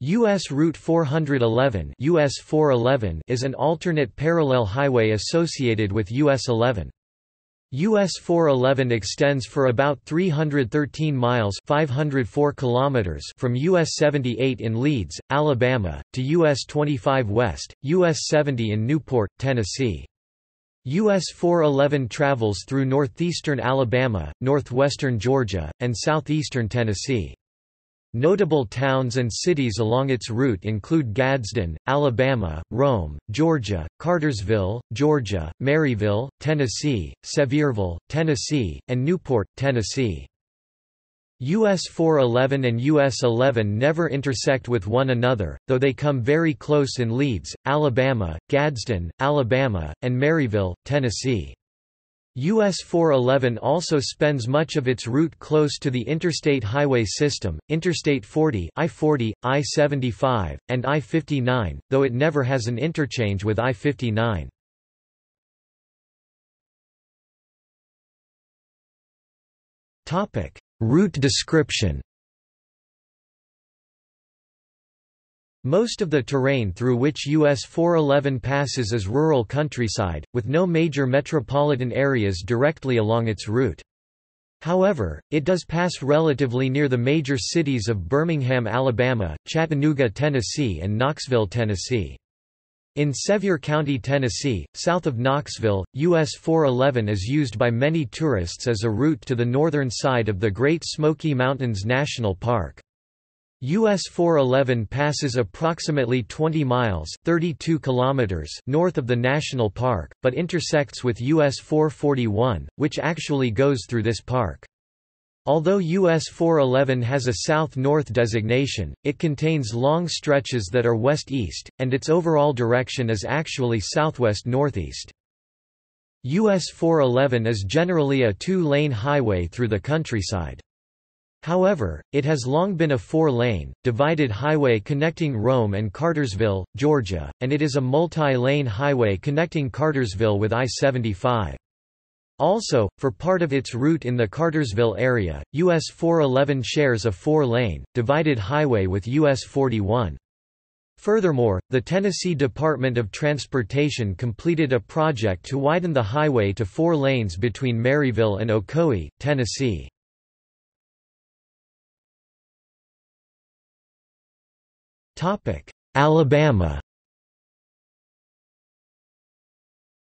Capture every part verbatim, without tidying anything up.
U S Route four eleven U S four eleven is an alternate parallel highway associated with U S eleven. U S four eleven extends for about three hundred thirteen miles five hundred four kilometers from U S seventy-eight in Leeds, Alabama, to U S twenty-five west, U S seventy in Newport, Tennessee. U S four eleven travels through northeastern Alabama, northwestern Georgia, and southeastern Tennessee. Notable towns and cities along its route include Gadsden, Alabama, Rome, Georgia, Cartersville, Georgia, Maryville, Tennessee, Sevierville, Tennessee, and Newport, Tennessee. U S four eleven and U S eleven never intersect with one another, though they come very close in Leeds, Alabama, Gadsden, Alabama, and Maryville, Tennessee. U S four eleven also spends much of its route close to the interstate highway system, Interstate forty, I forty, I seventy-five, and I fifty-nine, though it never has an interchange with I fifty-nine. Topic: Route description. Most of the terrain through which U S four eleven passes is rural countryside, with no major metropolitan areas directly along its route. However, it does pass relatively near the major cities of Birmingham, Alabama, Chattanooga, Tennessee, and Knoxville, Tennessee. In Sevier County, Tennessee, south of Knoxville, U S four eleven is used by many tourists as a route to the northern side of the Great Smoky Mountains National Park. U S four eleven passes approximately twenty miles (thirty-two kilometers) north of the national park, but intersects with U S four forty-one, which actually goes through this park. Although U S four eleven has a south-north designation, it contains long stretches that are west-east, and its overall direction is actually southwest-northeast. U S four eleven is generally a two-lane highway through the countryside. However, it has long been a four-lane, divided highway connecting Rome and Cartersville, Georgia, and it is a multi-lane highway connecting Cartersville with I seventy-five. Also, for part of its route in the Cartersville area, U S four eleven shares a four-lane, divided highway with U S forty-one. Furthermore, the Tennessee Department of Transportation completed a project to widen the highway to four lanes between Maryville and Ocoee, Tennessee. Alabama.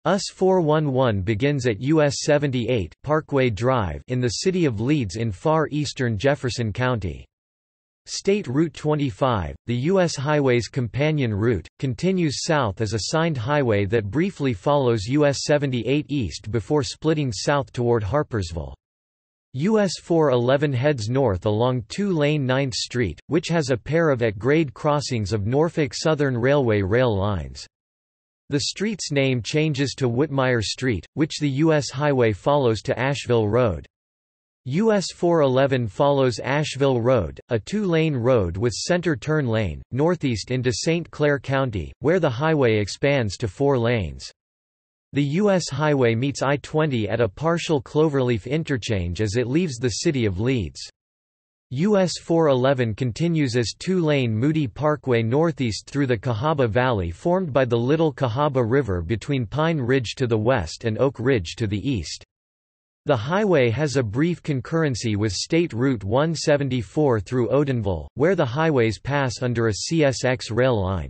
U S four eleven begins at U S seventy-eight, Parkway Drive in the city of Leeds in far eastern Jefferson County. State Route twenty-five, the U S highway's companion route, continues south as a signed highway that briefly follows U S seventy-eight east before splitting south toward Harpersville. U S four eleven heads north along two-lane ninth street, which has a pair of at-grade crossings of Norfolk Southern Railway rail lines. The street's name changes to Whitmire Street, which the U S highway follows to Asheville Road. U S four eleven follows Asheville Road, a two-lane road with center turn lane, northeast into Saint Clair County, where the highway expands to four lanes. The U S highway meets I twenty at a partial cloverleaf interchange as it leaves the city of Leeds. U S four eleven continues as two-lane Moody Parkway northeast through the Cahaba Valley formed by the Little Cahaba River between Pine Ridge to the west and Oak Ridge to the east. The highway has a brief concurrency with State Route one seventy-four through Odenville, where the highways pass under a C S X rail line.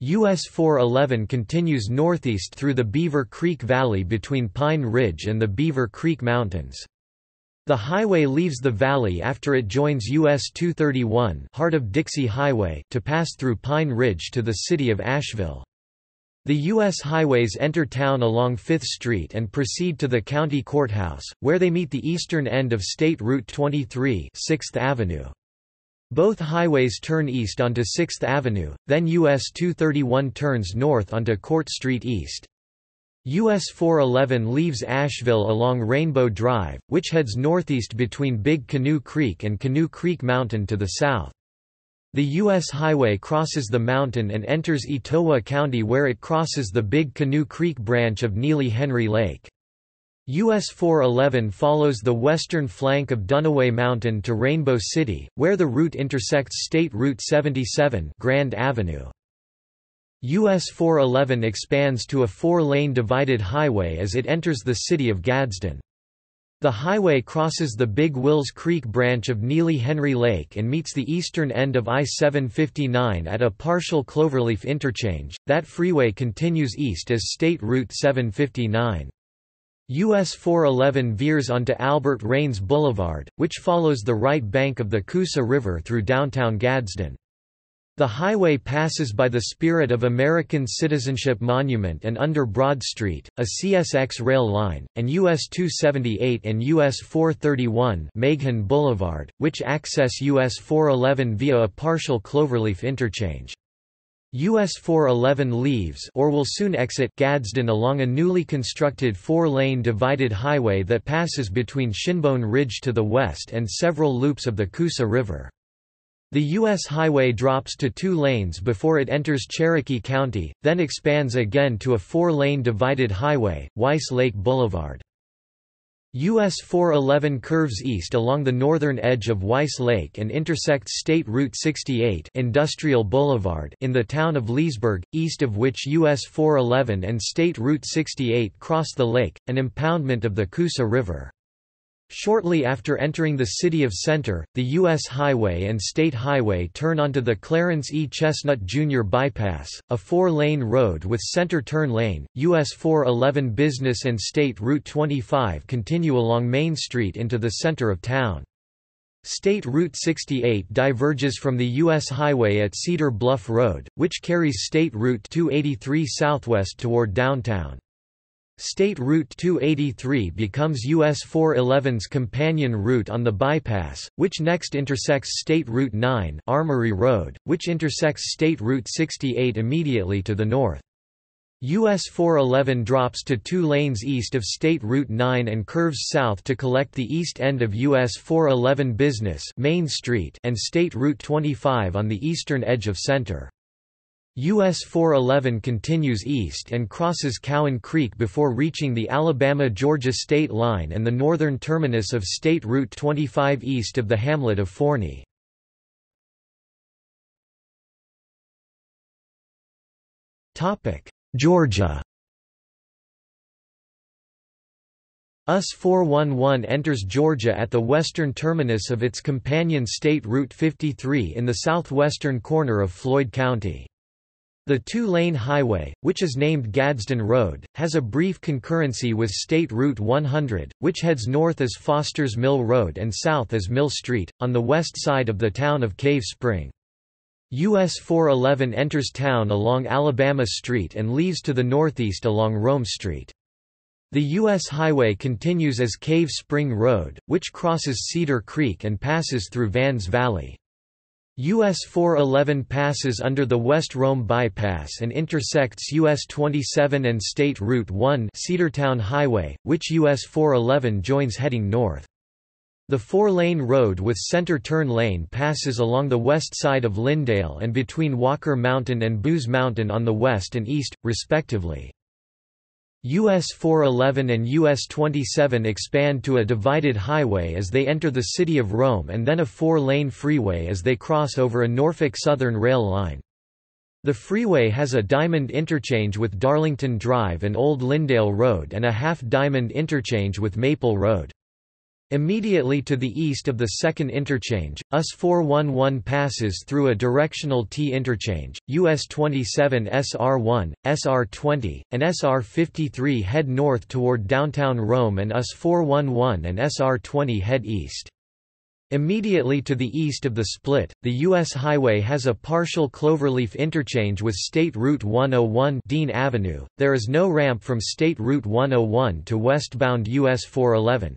U S four eleven continues northeast through the Beaver Creek Valley between Pine Ridge and the Beaver Creek Mountains. The highway leaves the valley after it joins U S two thirty-one, Heart of Dixie Highway, to pass through Pine Ridge to the city of Asheville. The U S highways enter town along fifth street and proceed to the county courthouse, where they meet the eastern end of State Route twenty-three, sixth avenue. Both highways turn east onto sixth avenue, then U S two thirty-one turns north onto Court Street East. U S four eleven leaves Asheville along Rainbow Drive, which heads northeast between Big Canoe Creek and Canoe Creek Mountain to the south. The U S highway crosses the mountain and enters Etowah County, where it crosses the Big Canoe Creek branch of Neely Henry Lake. U S four eleven follows the western flank of Dunaway Mountain to Rainbow City, where the route intersects State Route seventy-seven, Grand Avenue. U S four eleven expands to a four-lane divided highway as it enters the city of Gadsden. The highway crosses the Big Wills Creek branch of Neely Henry Lake and meets the eastern end of I seven fifty-nine at a partial cloverleaf interchange. That freeway continues east as State Route seven fifty-nine. U S four eleven veers onto Albert Raines Boulevard, which follows the right bank of the Coosa River through downtown Gadsden. The highway passes by the Spirit of American Citizenship Monument and under Broad Street, a C S X rail line, and U S two seventy-eight and U S four thirty-one Maghan Boulevard, which access U S four eleven via a partial cloverleaf interchange. U S four eleven leaves or will soon exit Gadsden along a newly constructed four-lane divided highway that passes between Shinbone Ridge to the west and several loops of the Coosa River. The U S highway drops to two lanes before it enters Cherokee County, then expands again to a four-lane divided highway, Weiss Lake Boulevard. U S four eleven curves east along the northern edge of Weiss Lake and intersects State Route sixty-eight, Industrial Boulevard, in the town of Leesburg, east of which U S four eleven and State Route sixty-eight cross the lake, an impoundment of the Coosa River. Shortly after entering the city of Center, the U S Highway and State Highway turn onto the Clarence E. Chestnut Junior Bypass, a four-lane road with center turn lane. U S four eleven Business and State Route twenty-five continue along Main Street into the center of town. State Route sixty-eight diverges from the U S Highway at Cedar Bluff Road, which carries State Route two eighty-three southwest toward downtown. State Route two eighty-three becomes U S four eleven's companion route on the bypass, which next intersects State Route nine, Armory Road, which intersects State Route sixty-eight immediately to the north. U S four eleven drops to two lanes east of State Route nine and curves south to collect the east end of U S four eleven Business Main Street and State Route twenty-five on the eastern edge of Center. U S four eleven continues east and crosses Cowan Creek before reaching the Alabama-Georgia state line and the northern terminus of State Route twenty-five east of the hamlet of Forney. Georgia. U S four eleven enters Georgia at the western terminus of its companion State Route fifty-three in the southwestern corner of Floyd County. The two-lane highway, which is named Gadsden Road, has a brief concurrency with State Route one hundred, which heads north as Foster's Mill Road and south as Mill Street, on the west side of the town of Cave Spring. U S four eleven enters town along Alabama Street and leaves to the northeast along Rome Street. The U S highway continues as Cave Spring Road, which crosses Cedar Creek and passes through Vannes Valley. U S four eleven passes under the West Rome Bypass and intersects U S twenty-seven and State Route one Cedartown Highway, which U S four eleven joins heading north. The four-lane road with center turn lane passes along the west side of Lyndale and between Walker Mountain and Booz Mountain on the west and east, respectively. U S four eleven and U S twenty-seven expand to a divided highway as they enter the city of Rome and then a four-lane freeway as they cross over a Norfolk Southern rail line. The freeway has a diamond interchange with Darlington Drive and Old Lyndale Road and a half-diamond interchange with Maple Road. Immediately to the east of the second interchange, U S four eleven passes through a directional T interchange. U S twenty-seven S R one, S R twenty, and S R fifty-three head north toward downtown Rome and U S four eleven and S R twenty head east. Immediately to the east of the split, the U S highway has a partial cloverleaf interchange with State Route one oh one Dean Avenue. There is no ramp from State Route one oh one to westbound U S four eleven.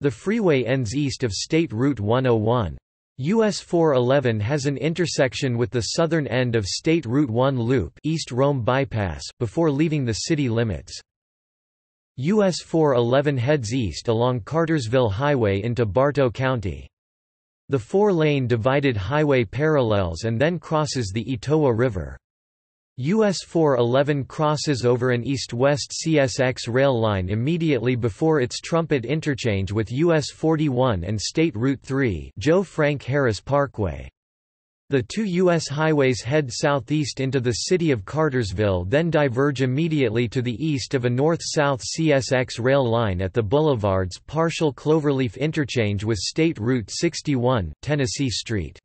The freeway ends east of State Route one oh one. U S four eleven has an intersection with the southern end of State Route one Loop East Rome Bypass before leaving the city limits. U S four eleven heads east along Cartersville Highway into Bartow County. The four-lane divided highway parallels and then crosses the Etowah River. U S four eleven crosses over an east-west C S X rail line immediately before its trumpet interchange with U S forty-one and State Route three Joe Frank Harris Parkway. The two U S highways head southeast into the city of Cartersville, then diverge immediately to the east of a north-south C S X rail line at the boulevard's partial cloverleaf interchange with State Route sixty-one, Tennessee Street.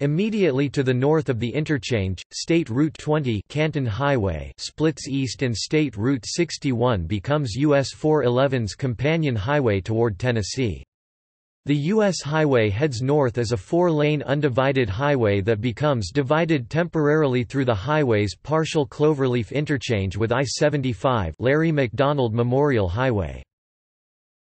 Immediately to the north of the interchange, State Route twenty Canton Highway splits east and State Route sixty-one becomes U S four eleven's companion highway toward Tennessee. The U S highway heads north as a four-lane undivided highway that becomes divided temporarily through the highway's partial cloverleaf interchange with I seventy-five Larry McDonald Memorial Highway.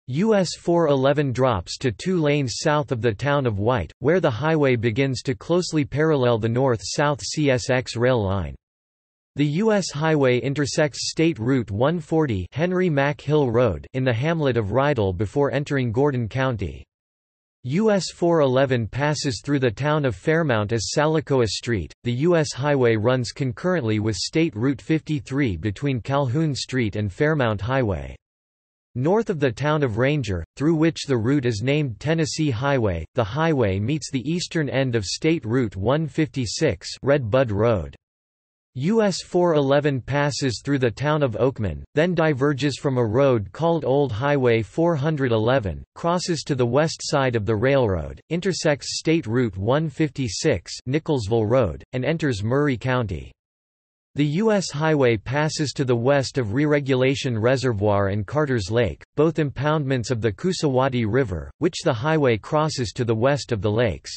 U S four eleven drops to two lanes south of the town of White, where the highway begins to closely parallel the north-south C S X rail line. The U S highway intersects State Route one forty Henry Mack Hill Road in the hamlet of Rydal before entering Gordon County. U S four eleven passes through the town of Fairmount as Salicoa Street. The U S highway runs concurrently with State Route fifty-three between Calhoun Street and Fairmount Highway. North of the town of Ranger, through which the route is named Tennessee Highway, the highway meets the eastern end of State Route one fifty-six Red Bud Road. U S four eleven passes through the town of Oakman, then diverges from a road called Old Highway four eleven, crosses to the west side of the railroad, intersects State Route one fifty-six Nicholsville Road, and enters Murray County. The U S highway passes to the west of Reregulation Reservoir and Carter's Lake, both impoundments of the Coosawhattie River, which the highway crosses to the west of the lakes.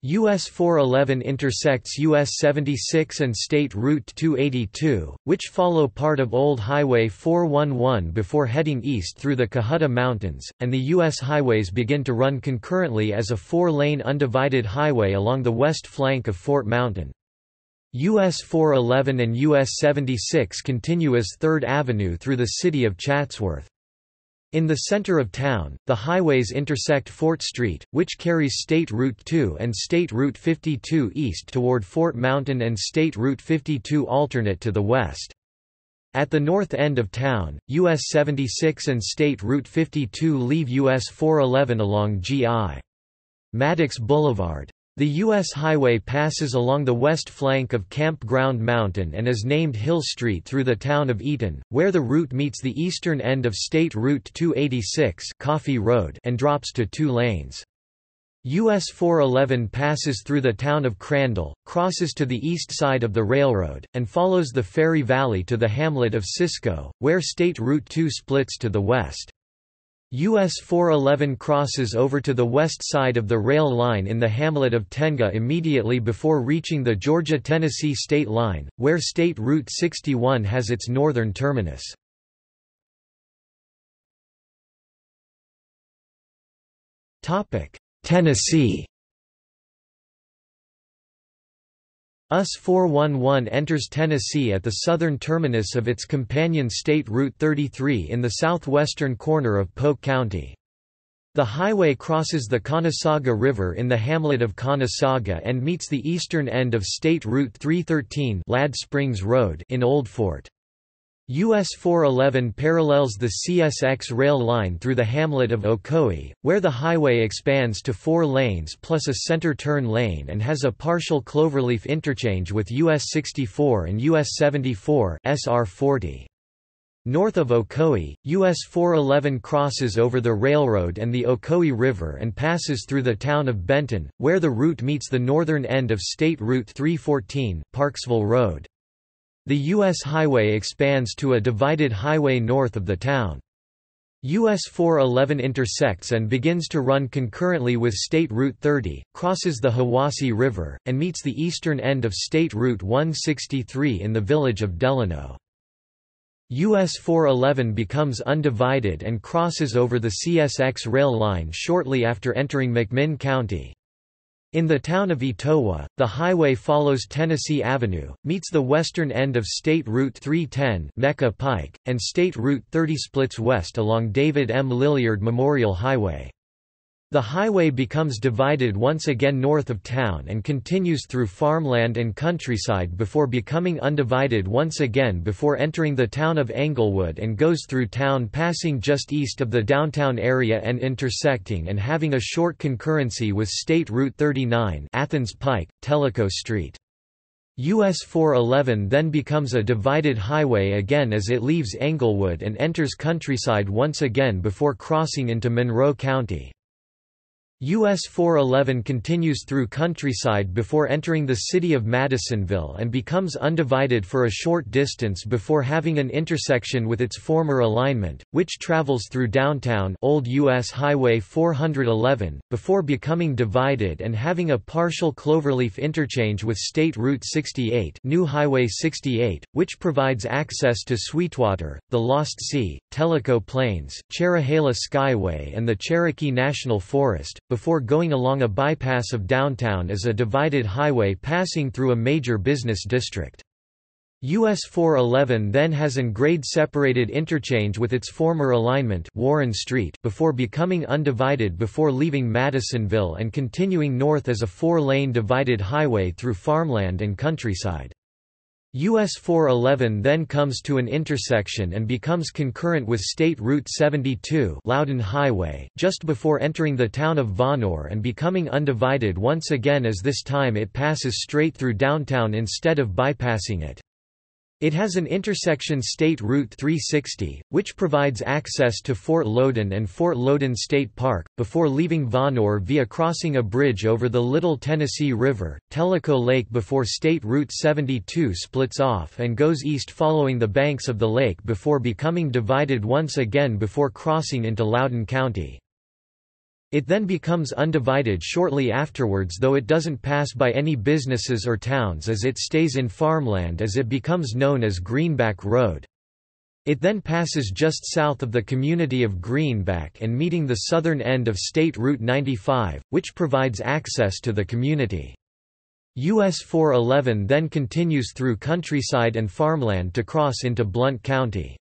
U S four eleven intersects U S seventy-six and State Route two eighty-two, which follow part of Old Highway four eleven before heading east through the Cahutta Mountains, and the U S highways begin to run concurrently as a four-lane undivided highway along the west flank of Fort Mountain. U S four eleven and U S seventy-six continue as third Avenue through the city of Chatsworth. In the center of town, the highways intersect Fort Street, which carries State Route two and State Route fifty-two east toward Fort Mountain and State Route fifty-two alternate to the west. At the north end of town, U S seventy-six and State Route fifty-two leave U S four eleven along G I Maddox Boulevard. The U S highway passes along the west flank of Campground Mountain and is named Hill Street through the town of Eaton, where the route meets the eastern end of State Route two eighty-six Coffee Road and drops to two lanes. U S four eleven passes through the town of Crandall, crosses to the east side of the railroad, and follows the Ferry Valley to the hamlet of Cisco, where State Route two splits to the west. U S four eleven crosses over to the west side of the rail line in the hamlet of Tenga immediately before reaching the Georgia-Tennessee state line, where State Route sixty-one has its northern terminus. Tennessee. U S four eleven enters Tennessee at the southern terminus of its companion State Route thirty-three in the southwestern corner of Polk County. The highway crosses the Conestoga River in the hamlet of Conestoga and meets the eastern end of State Route three thirteen Ladd Springs Road in Old Fort. U S four eleven parallels the C S X rail line through the hamlet of Ocoee, where the highway expands to four lanes plus a center turn lane and has a partial cloverleaf interchange with U S sixty-four and U S seventy-four S R forty. North of Ocoee, U S four eleven crosses over the railroad and the Ocoee River and passes through the town of Benton, where the route meets the northern end of State Route three fourteen Parksville Road. The U S highway expands to a divided highway north of the town. U S four eleven intersects and begins to run concurrently with State Route thirty, crosses the Hiwassee River, and meets the eastern end of State Route one sixty-three in the village of Delano. U S four eleven becomes undivided and crosses over the C S X rail line shortly after entering McMinn County. In the town of Etowah, the highway follows Tennessee Avenue, meets the western end of State Route three ten Mecca Pike, and State Route thirty splits west along David M. Lilliard Memorial Highway. The highway becomes divided once again north of town and continues through farmland and countryside before becoming undivided once again before entering the town of Englewood and goes through town passing just east of the downtown area and intersecting and having a short concurrency with State Route thirty-nine, Athens Pike, Tellico Street. U S four eleven then becomes a divided highway again as it leaves Englewood and enters countryside once again before crossing into Monroe County. U S four eleven continues through countryside before entering the city of Madisonville and becomes undivided for a short distance before having an intersection with its former alignment, which travels through downtown Old U S Highway four eleven, before becoming divided and having a partial cloverleaf interchange with State Route sixty-eight, New Highway sixty-eight, which provides access to Sweetwater, the Lost Sea, Tellico Plains, Cherahela Skyway and the Cherokee National Forest, before going along a bypass of downtown as a divided highway passing through a major business district. U S four eleven then has an grade-separated interchange with its former alignment Warren Street before becoming undivided before leaving Madisonville and continuing north as a four-lane divided highway through farmland and countryside. U S four eleven then comes to an intersection and becomes concurrent with State Route seventy-two Loudoun Highway, just before entering the town of Vonore and becoming undivided once again as this time it passes straight through downtown instead of bypassing it. It has an intersection State Route three sixty, which provides access to Fort Loudoun and Fort Loudoun State Park, before leaving Vonore via crossing a bridge over the Little Tennessee River, Tellico Lake before State Route seventy-two splits off and goes east following the banks of the lake before becoming divided once again before crossing into Loudoun County. It then becomes undivided shortly afterwards though it doesn't pass by any businesses or towns as it stays in farmland as it becomes known as Greenback Road. It then passes just south of the community of Greenback and meeting the southern end of State Route ninety-five, which provides access to the community. U S four eleven then continues through countryside and farmland to cross into Blount County.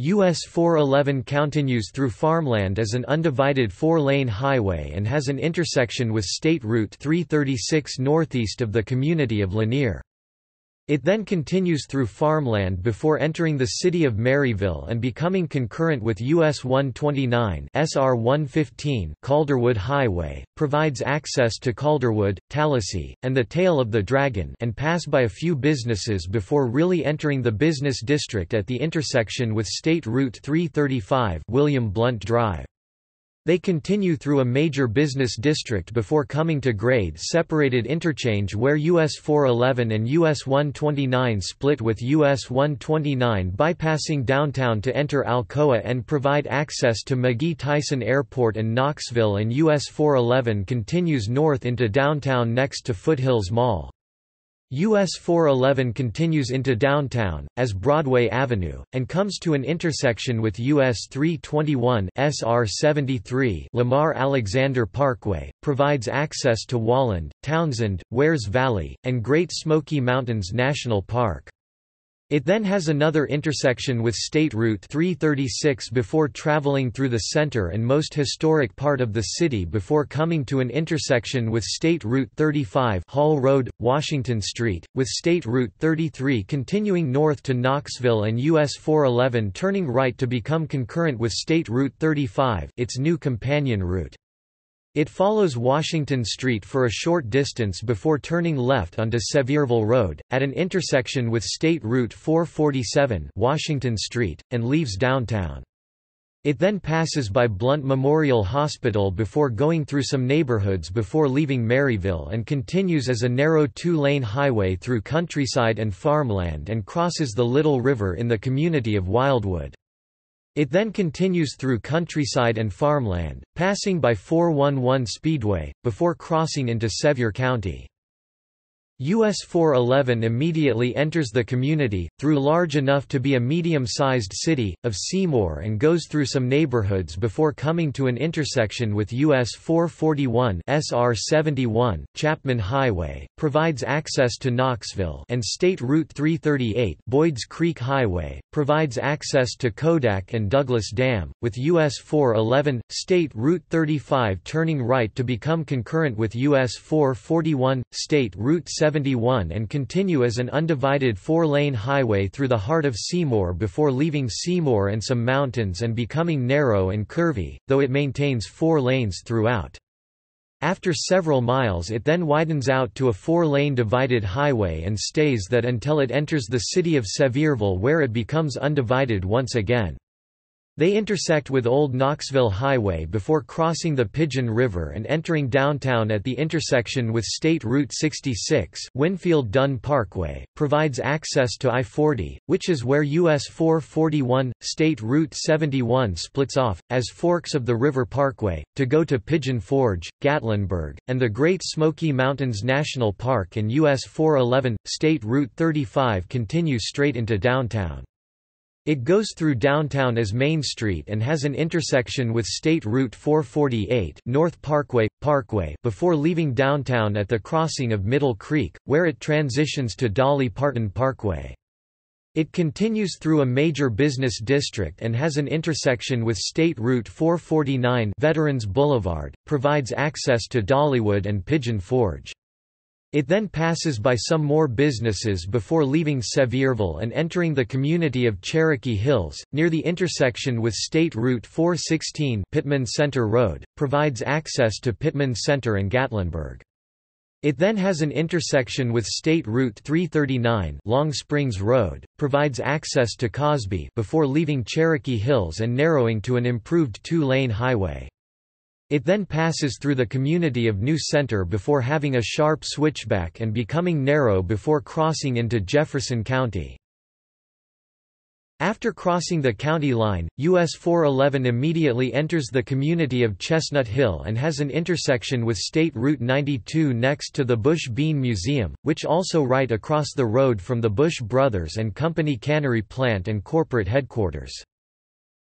U S four eleven continues through farmland as an undivided four-lane highway and has an intersection with State Route three thirty-six northeast of the community of Lanier. It then continues through farmland before entering the city of Maryville and becoming concurrent with U S one twenty-nine S R one fifteen Calderwood Highway, provides access to Calderwood, Tallahassee, and the Tail of the Dragon and pass by a few businesses before really entering the business district at the intersection with State Route three thirty-five William Blunt Drive. They continue through a major business district before coming to grade-separated interchange where U S four eleven and U S one twenty-nine split with U S one twenty-nine bypassing downtown to enter Alcoa and provide access to McGee Tyson Airport and Knoxville and U S four eleven continues north into downtown next to Foothills Mall. U S four eleven continues into downtown, as Broadway Avenue, and comes to an intersection with U S three twenty-one S R seventy-three Lamar Alexander Parkway, provides access to Walland, Townsend, Wares Valley, and Great Smoky Mountains National Park. It then has another intersection with State Route three thirty-six before traveling through the center and most historic part of the city before coming to an intersection with State Route thirty-five Hall Road, Washington Street, with State Route thirty-three continuing north to Knoxville and U S four eleven turning right to become concurrent with State Route thirty-five, its new companion route. It follows Washington Street for a short distance before turning left onto Sevierville Road, at an intersection with State Route four forty-seven Washington Street, and leaves downtown. It then passes by Blount Memorial Hospital before going through some neighborhoods before leaving Maryville and continues as a narrow two-lane highway through countryside and farmland and crosses the Little River in the community of Wildwood. It then continues through countryside and farmland, passing by four one one Speedway, before crossing into Sevier County. U S four eleven immediately enters the community, through large enough to be a medium-sized city, of Seymour and goes through some neighborhoods before coming to an intersection with U S four forty-one S R seventy-one, Chapman Highway, provides access to Knoxville, and State Route three thirty-eight Boyd's Creek Highway, provides access to Kodak and Douglas Dam, with U S four eleven, State Route thirty-five turning right to become concurrent with U S four forty-one, State Route seventy-one and continue as an undivided four-lane highway through the heart of Seymour before leaving Seymour and some mountains and becoming narrow and curvy, though it maintains four lanes throughout. After several miles it then widens out to a four-lane divided highway and stays that until it enters the city of Sevierville, where it becomes undivided once again. They intersect with Old Knoxville Highway before crossing the Pigeon River and entering downtown at the intersection with State Route sixty-six. Winfield Dunn Parkway provides access to I forty, which is where U S four forty-one, State Route seventy-one splits off, as forks of the River Parkway, to go to Pigeon Forge, Gatlinburg, and the Great Smoky Mountains National Park, and U S four eleven, State Route thirty-five continues straight into downtown. It goes through downtown as Main Street and has an intersection with State Route four forty-eight North Parkway, Parkway before leaving downtown at the crossing of Middle Creek, where it transitions to Dolly Parton Parkway. It continues through a major business district and has an intersection with State Route four forty-nine Veterans Boulevard, provides access to Dollywood and Pigeon Forge. It then passes by some more businesses before leaving Sevierville and entering the community of Cherokee Hills, near the intersection with State Route four sixteen Pittman Center Road, provides access to Pittman Center and Gatlinburg. It then has an intersection with State Route three thirty-nine Long Springs Road, provides access to Cosby before leaving Cherokee Hills and narrowing to an improved two-lane highway. It then passes through the community of New Center before having a sharp switchback and becoming narrow before crossing into Jefferson County. After crossing the county line, U S four eleven immediately enters the community of Chestnut Hill and has an intersection with State Route ninety-two next to the Bush Bean Museum, which also right across the road from the Bush Brothers and Company cannery plant and corporate headquarters.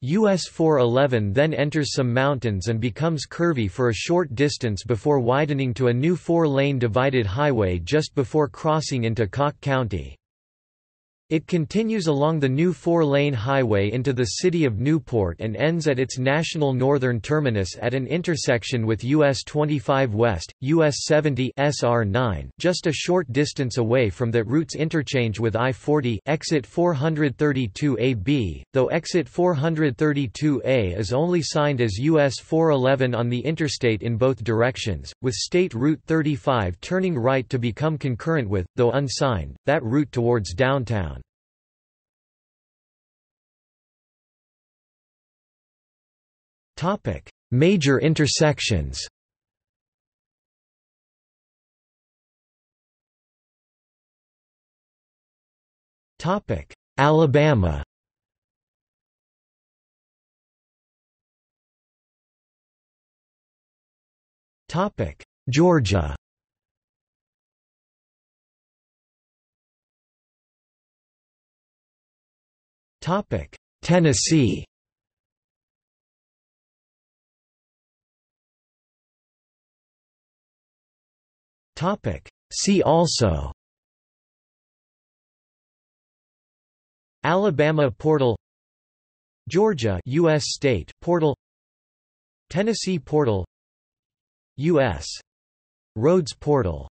U S four eleven then enters some mountains and becomes curvy for a short distance before widening to a new four-lane divided highway just before crossing into Cock County. It continues along the new four-lane highway into the city of Newport and ends at its national northern terminus at an intersection with U S twenty-five West, U S seventy S R nine, just a short distance away from that route's interchange with I forty exit four thirty-two A B, though exit four thirty-two A is only signed as U S four eleven on the interstate in both directions, with State Route thirty-five turning right to become concurrent with, though unsigned, that route towards downtown. Topic: Major intersections. Topic: Alabama. Topic: Georgia. Topic: Tennessee. See also: Alabama portal, Georgia U S state portal, Tennessee portal, U S roads portal.